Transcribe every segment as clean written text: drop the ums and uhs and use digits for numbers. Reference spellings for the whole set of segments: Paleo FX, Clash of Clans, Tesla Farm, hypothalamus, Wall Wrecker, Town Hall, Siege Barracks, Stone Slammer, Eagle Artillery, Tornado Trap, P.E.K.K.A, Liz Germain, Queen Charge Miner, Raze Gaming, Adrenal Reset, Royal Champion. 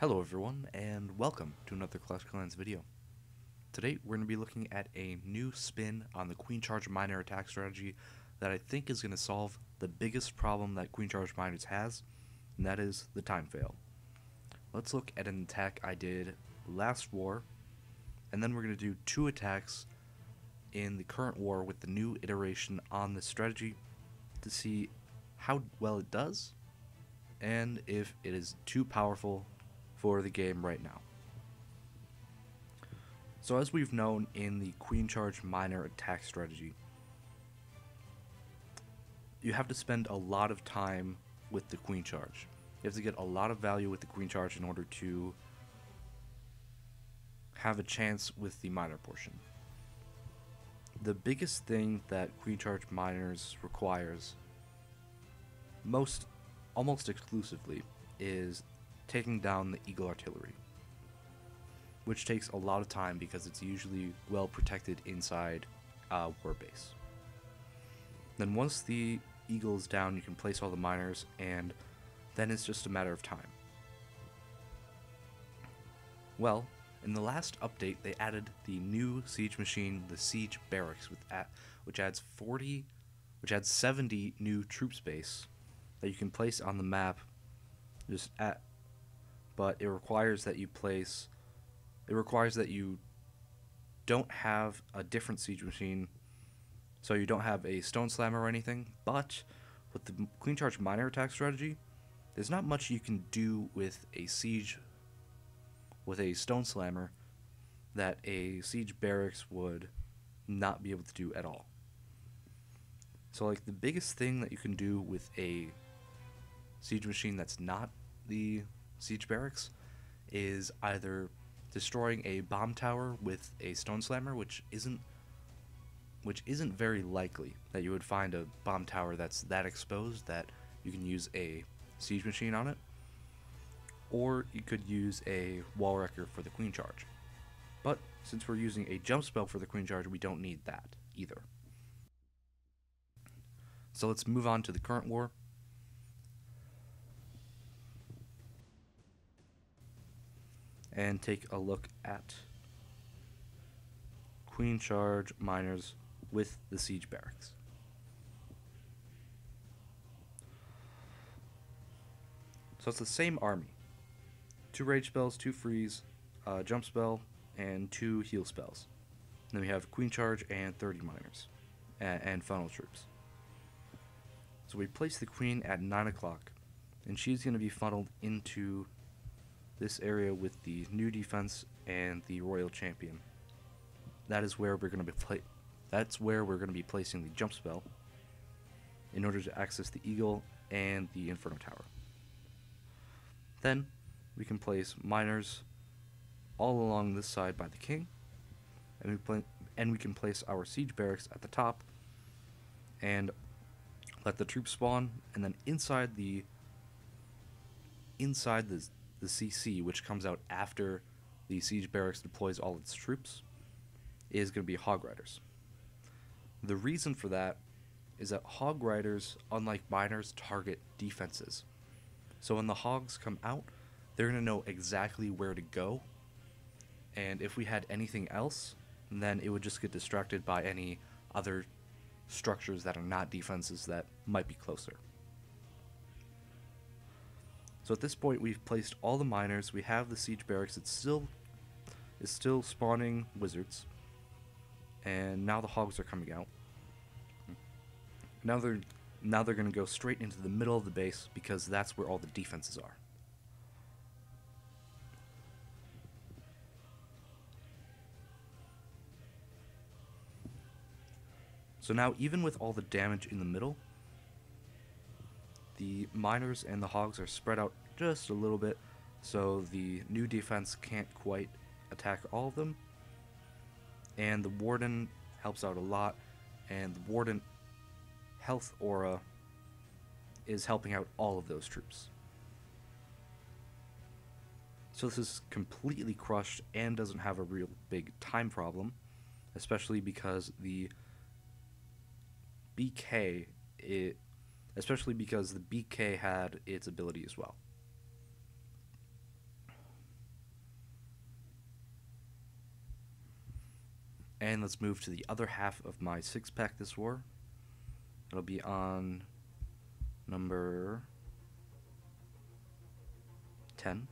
Hello everyone, and welcome to another Clash of Clans video. Today we're going to be looking at a new spin on the Queen Charge Miner attack strategy that I think is going to solve the biggest problem that Queen Charge Miners has, and that is the time fail. Let's look at an attack I did last war, and then we're going to do two attacks in the current war with the new iteration on this strategy to see how well it does, and if it is too powerful for the game right now. So as we've known in the Queen Charge Miner attack strategy, you have to spend a lot of time with the Queen Charge. You have to get a lot of value with the Queen Charge in order to have a chance with the Miner portion. The biggest thing that Queen Charge Miners requires almost exclusively is taking down the Eagle Artillery, which takes a lot of time because it's usually well protected inside war base. Then once the Eagle is down, you can place all the miners, and then it's just a matter of time. Well, in the last update, they added the new siege machine, the Siege Barracks, which adds 70 new troop space that you can place on the map. But it requires that you don't have a different siege machine, so you don't have a Stone Slammer or anything. But with the Queen Charge Miner attack strategy, there's not much you can do with a Stone Slammer that a Siege Barracks would not be able to do at all. So like the biggest thing that you can do with a siege machine that's not the Siege Barracks is either destroying a bomb tower with a Stone Slammer, which isn't very likely that you would find a bomb tower that's that exposed that you can use a siege machine on it, or you could use a Wall Wrecker for the Queen Charge. But since we're using a jump spell for the Queen Charge, we don't need that either. So let's move on to the current war. And take a look at Queen Charge Miners with the Siege Barracks. So it's the same army. 2 rage spells, 2 freeze, jump spell, and 2 heal spells. And then we have Queen Charge and 30 miners and funnel troops. So we place the Queen at 9 o'clock, and she's going to be funneled into this area with the new defense and the Royal Champion. That is where we're going to be placing the jump spell in order to access the Eagle and the Inferno Tower. Then we can place miners all along this side by the King, and we can place our Siege Barracks at the top and let the troops spawn, and then inside the CC, which comes out after the Siege Barracks deploys all its troops, is going to be Hog Riders. The reason for that is that Hog Riders, unlike miners, target defenses. So when the Hogs come out, they're going to know exactly where to go, and if we had anything else, then it would just get distracted by any other structures that are not defenses that might be closer. So at this point, we've placed all the miners, we have the Siege Barracks, it's still spawning wizards, and now the Hogs are coming out. Now they're going to go straight into the middle of the base because that's where all the defenses are. So now, even with all the damage in the middle, the miners and the Hogs are spread out just a little bit, so the new defense can't quite attack all of them. And the Warden helps out a lot, and the Warden health aura is helping out all of those troops. So this is completely crushed and doesn't have a real big time problem, especially because the P.E.K.K.A. had its ability as well. And let's move to the other half of my 6-pack this war. It'll be on number 10.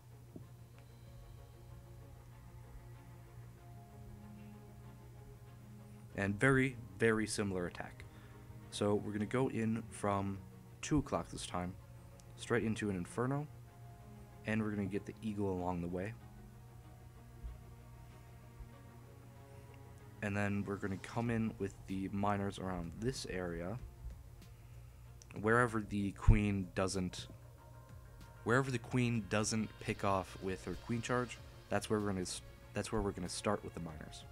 And very, very similar attack. So we're going to go in from 2 o'clock this time, straight into an Inferno, and we're going to get the Eagle along the way. And then we're going to come in with the Miners around this area, wherever the Queen doesn't, pick off with her Queen Charge, that's where we're going to start with the Miners.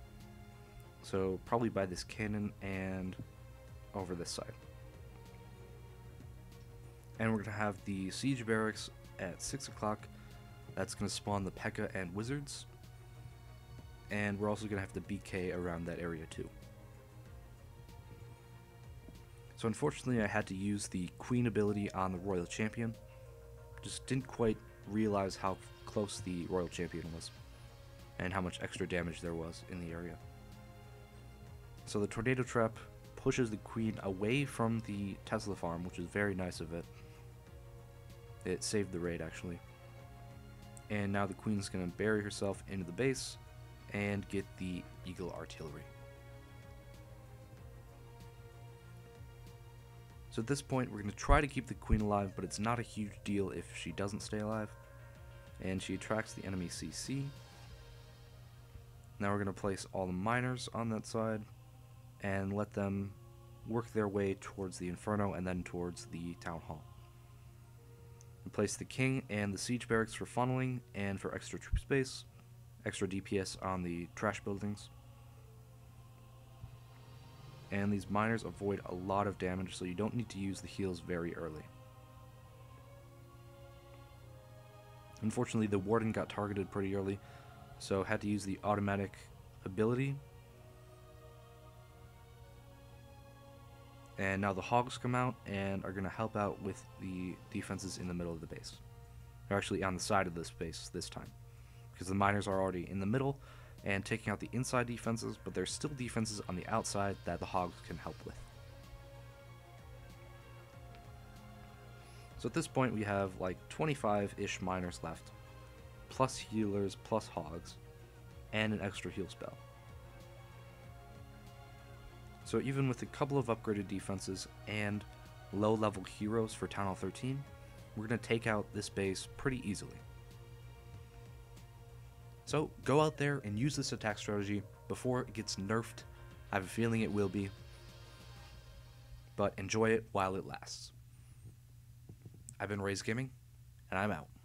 So probably by this cannon and over this side. And we're going to have the Siege Barracks at 6 o'clock. That's going to spawn the P.E.K.K.A and Wizards. And we're also going to have the BK around that area too. So unfortunately I had to use the Queen ability on the Royal Champion. Just didn't quite realize how close the Royal Champion was and how much extra damage there was in the area. So the Tornado Trap pushes the Queen away from the Tesla Farm, which is very nice of it. It saved the raid, actually. And now the Queen's going to bury herself into the base and get the Eagle Artillery. So at this point, we're going to try to keep the Queen alive, but it's not a huge deal if she doesn't stay alive. And she attracts the enemy CC. Now we're going to place all the Miners on that side and let them work their way towards the Inferno and then towards the Town Hall. We place the King and the Siege Barracks for funneling and for extra troop space, extra DPS on the trash buildings. And these Miners avoid a lot of damage, so you don't need to use the heals very early. Unfortunately, the Warden got targeted pretty early, so had to use the automatic ability. And now the Hogs come out and are going to help out with the defenses in the middle of the base. They're actually on the side of this base this time, because the Miners are already in the middle and taking out the inside defenses, but there's still defenses on the outside that the Hogs can help with. So at this point we have like 25-ish Miners left, plus healers, plus Hogs, and an extra heal spell. So even with a couple of upgraded defenses and low-level heroes for Town Hall 13, we're going to take out this base pretty easily. So go out there and use this attack strategy before it gets nerfed. I have a feeling it will be, but enjoy it while it lasts. I've been Raze Gaming, and I'm out.